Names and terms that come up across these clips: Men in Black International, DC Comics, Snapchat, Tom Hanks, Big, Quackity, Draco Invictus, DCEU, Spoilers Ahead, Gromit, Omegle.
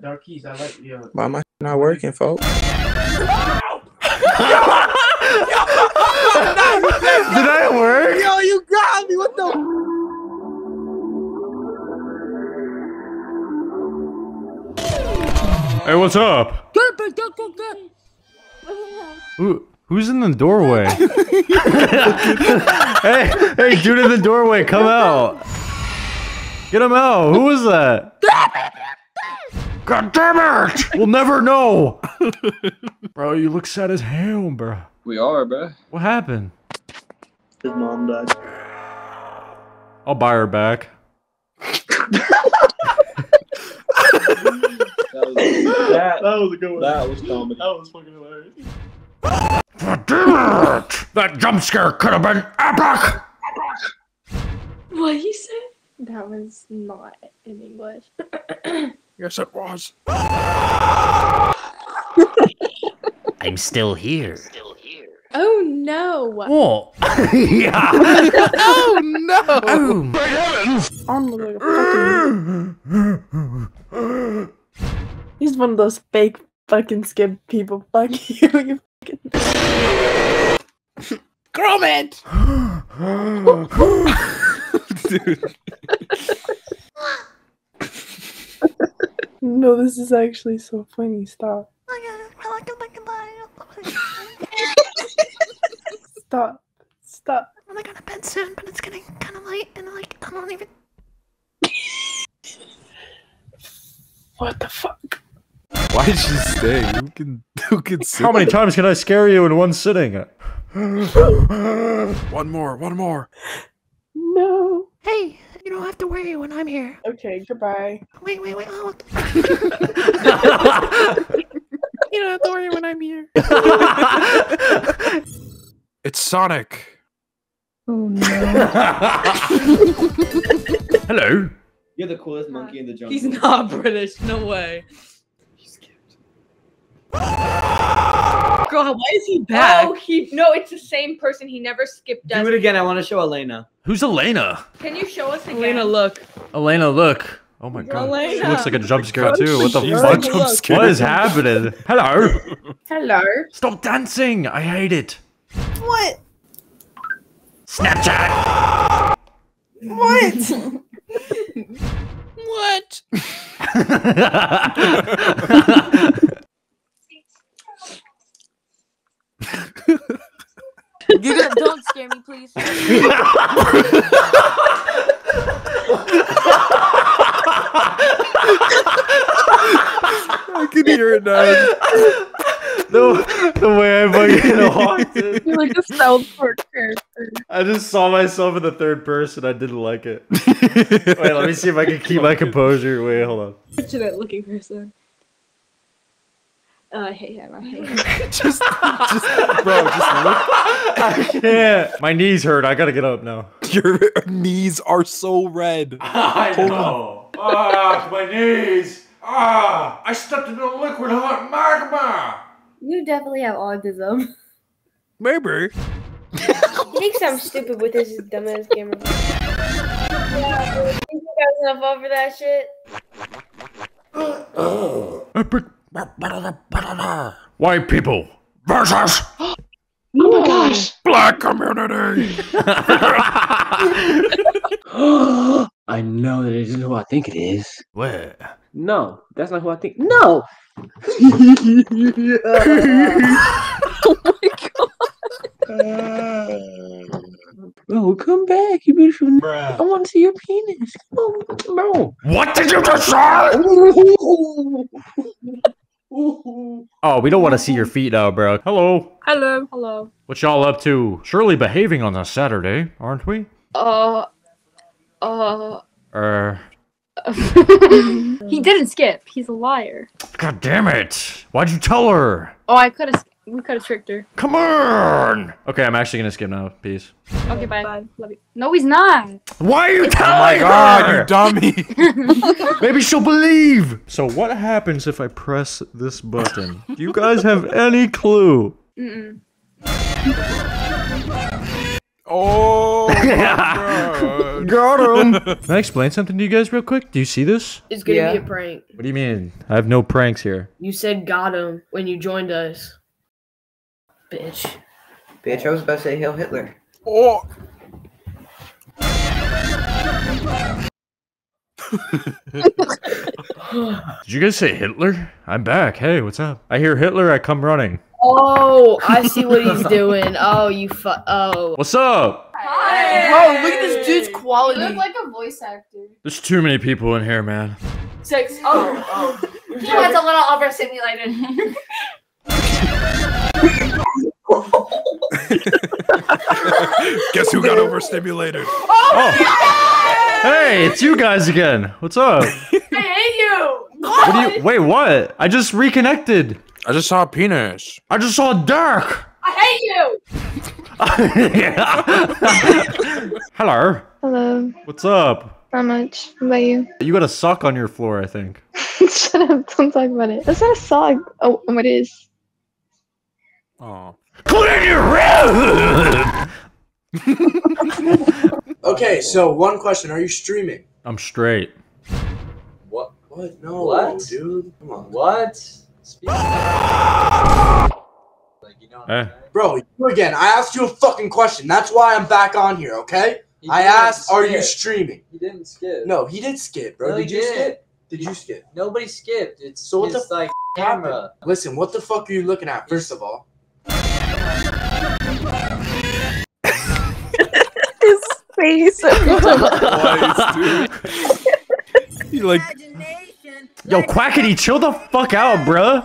Darkies, I like you. Why am I not working, folks? Did that work? Yo, you got me. What the? Hey, what's up? Ooh, who's in the doorway? hey, dude in the doorway, come out. Get him out. Who was that? God damn it! We'll never know. Bro, you look sad as hell, bro. We are, bro. What happened? His mom died. I'll buy her back. That was a good one. That was comedy. That was fucking hilarious. Damn it! That jump scare could have been epic! What he said? That was not in English. Yes, it was. I'm still here. Oh no! Oh! Yeah! Oh no! Oh my heavens! I'm like a fucking... He's one of those fake fucking skip people. Fuck you, you fucking... Gromit! Dude. No, this is actually so funny. Stop. Stop. Stop. I'm gonna bed soon, but it's getting kind of late, and like, I don't even... What the fuck? Why did she stay? Who can sit? How many times can I scare you in one sitting? One more. No. Hey, you don't have to worry when I'm here. Okay, goodbye. Wait. Oh. You don't have to worry when I'm here. It's Sonic. Oh no. Hello. You're the coolest monkey in the jungle. He's not British, no way. He skipped. Girl, why is he back? No, it's the same person. He never skipped us. Do it again. I want to show Elena. Who's Elena? Can you show us again? Elena, look. Elena, look. Oh my god. Elena. She looks like a jump scare too. What the fuck? What is happening? Hello. Hello. Stop dancing. I hate it. What? Snapchat. What? What? Don't scare me, please. I can hear it now. The way I fucking walked in. You're like a Southport character. I just saw myself in the third person. I didn't like it. Wait, let me see if I can keep my composure. Wait, hold on. Picture that looking person. Oh, I hate him. I hate him. Bro, just look. I can't. My knees hurt. I gotta get up now. Your knees are so red. I know. Ah, my knees. Ah, I stepped into liquid hot magma. You definitely have autism. Maybe. He thinks I'm stupid with this dumbass camera. Yeah, you guys enough over that shit. White people versus oh my gosh, black community. I know that it isn't who I think it is. What? No, that's not who I think. No. Oh my god. Bro, come back, you beautiful. Bruh. I want to see your penis. Come on, bro. What did you just say? Oh, we don't want to see your feet now, bro. Hello. Hello. Hello. What y'all up to? Surely behaving on a Saturday, aren't we? He didn't skip. He's a liar. God damn it. Why'd you tell her? Oh, we could have tricked her. Come on. Okay, I'm actually going to skip now. Peace. Okay, bye. Love you. No, he's not. Why are you telling her? Oh my god, you dummy. Maybe she'll believe. So what happens if I press this button? Do you guys have any clue? Mm-mm. Oh, got him. Can I explain something to you guys real quick? Do you see this? It's gonna be a prank. What do you mean? I have no pranks here. You said got him when you joined us. Bitch. Bitch, I was about to say Hail Hitler. Oh. Did you guys say Hitler? I'm back. Hey, what's up? I hear Hitler, I come running. Oh, I see what he's doing. Oh, you What's up? Hi. Bro, look at this dude's quality. You look like a voice actor. There's too many people in here, man. Six. Oh. He was a little overstimulated. Guess who got overstimulated? Oh. Hey, it's you guys again. What's up? I hate you. What do you wait, what? I just reconnected. I just saw a penis. I just saw a dick. I hate you. Hello. Hello. What's up? Not much. How about you? You got a sock on your floor, I think. Shut up. Don't talk about it. That's not a sock. Oh, what is? Oh. Clear your room! Okay, so one question. Are you streaming? I'm straight. What? What? No, what? Dude. Come on. What? Speak like, you know what I'm saying? Bro, you again. I asked you a fucking question. That's why I'm back on here, okay? I asked, are you streaming? He didn't skip. No, he did skip, bro. No, did you skip? Did you skip? Nobody skipped. It's so what the like camera. Happened? Listen, what the fuck are you looking at, first of all? His face. You like, yo, Quackity, chill the fuck out, bruh.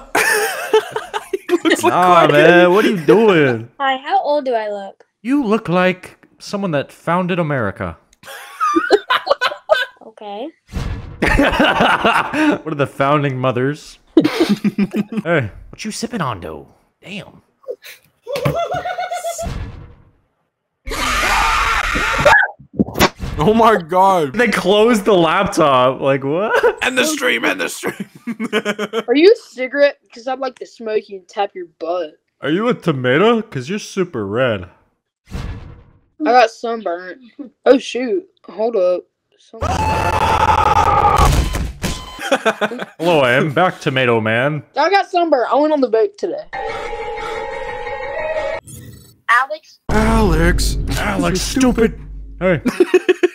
Nah, like man, what are you doing? Hi, how old do I look? You look like someone that founded America. Okay. What are the founding mothers? Hey, what you sipping on, though? Damn. Oh my god. They closed the laptop. Like, what? End the stream, end the stream. Are you a cigarette? Because I'd like to smoke you and tap your butt. Are you a tomato? Because you're super red. I got sunburnt. Oh shoot. Hold up. Hello, I am back, tomato man. I got sunburnt. I went on the boat today. Alex? Alex? Alex, stupid. Hey.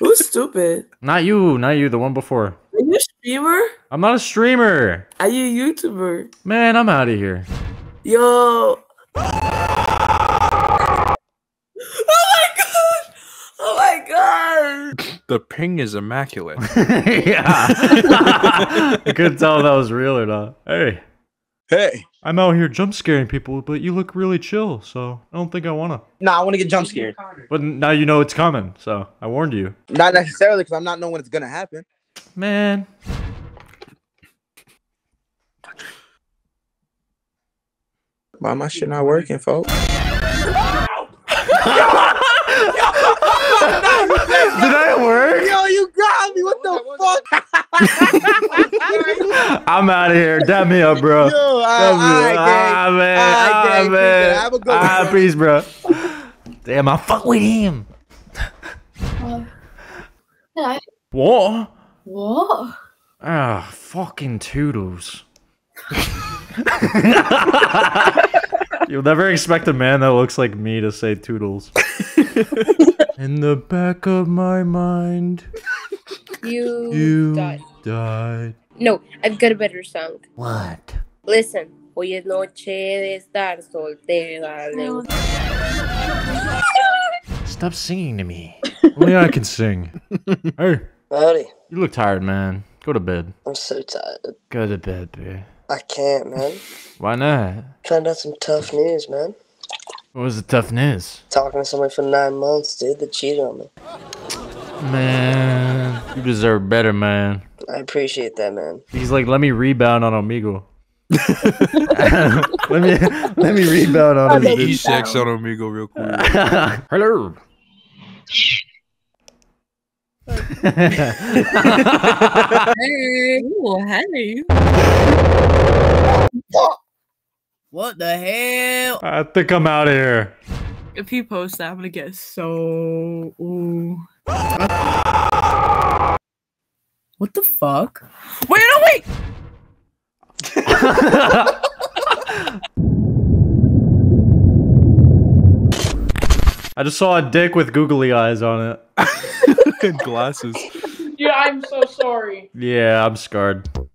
Who's stupid? Not you, not you, the one before. Are you a streamer? I'm not a streamer. Are you a YouTuber? Man, I'm out of here. Yo. Oh my god. Oh my god. The ping is immaculate. Yeah. I couldn't tell if that was real or not. Hey. Hey. I'm out here jump scaring people, but you look really chill, so I don't think I wanna. Nah, I wanna get jump scared. But now you know it's coming, so I warned you. Not necessarily, because I'm not knowing when it's gonna happen. Man. Why my shit not working, folks? Did that work? Yo, you got me. What the fuck? I'm out of here. Dab me up, bro. Yo, ah, peace, bro. Damn, I fuck with him. What? What? Ah, fucking toodles. You'll never expect a man that looks like me to say toodles. In the back of my mind. You died. No, I've got a better song. What? Listen. Hoy es noche de estar soltera. Stop singing to me. Only I can sing. Hey. Howdy. You look tired, man. Go to bed. I'm so tired. Go to bed, bro. I can't, man. Why not? Found out some tough news, man. What was the tough news? Talking to somebody for 9 months, dude. They cheated on me. Man, you deserve better, man. I appreciate that, man. He's like, let me rebound on Omegle. let me rebound on his dude. Sex on Omegle real quick. Hello. Hey. Ooh, hey. What the hell? I think I'm out of here. if he posts that, I'm gonna get so... Ooh. What the fuck? Wait, no, wait! I just saw a dick with googly eyes on it. Glasses. Yeah, I'm so sorry. Yeah, I'm scarred.